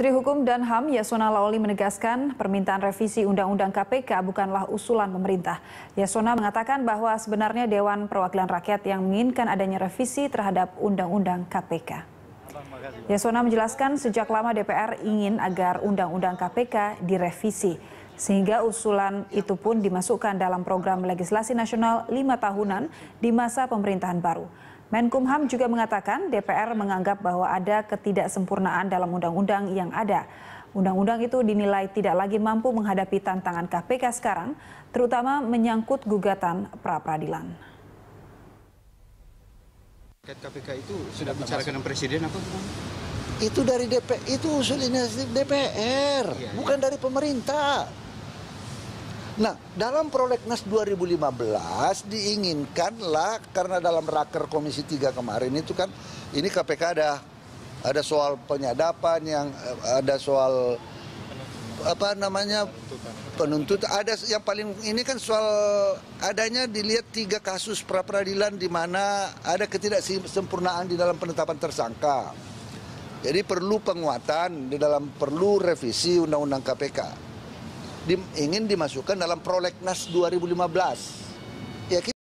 Menteri Hukum dan HAM Yasonna Laoly menegaskan permintaan revisi Undang-Undang KPK bukanlah usulan pemerintah. Yasonna mengatakan bahwa sebenarnya Dewan Perwakilan Rakyat yang menginginkan adanya revisi terhadap Undang-Undang KPK. Yasonna menjelaskan sejak lama DPR ingin agar Undang-Undang KPK direvisi, sehingga usulan itu pun dimasukkan dalam program legislasi nasional 5 tahunan di masa pemerintahan baru. Menkumham juga mengatakan DPR menganggap bahwa ada ketidaksempurnaan dalam undang-undang yang ada. Undang-undang itu dinilai tidak lagi mampu menghadapi tantangan KPK sekarang, terutama menyangkut gugatan pra-peradilan. KPK itu sudah bicara dengan Presiden apa? Itu dari DPR, itu usul inisiatif DPR, bukan dari pemerintah. Nah, dalam prolegnas 2015 diinginkanlah, karena dalam raker Komisi 3 kemarin itu kan ini KPK ada soal penyadapan, yang ada soal apa namanya penuntutan, ada yang paling ini kan soal adanya dilihat 3 kasus pra peradilan di mana ada ketidaksempurnaan di dalam penetapan tersangka. Jadi perlu penguatan di dalam, perlu revisi Undang-Undang KPK. Ingin dimasukkan dalam prolegnas 2015. Ya,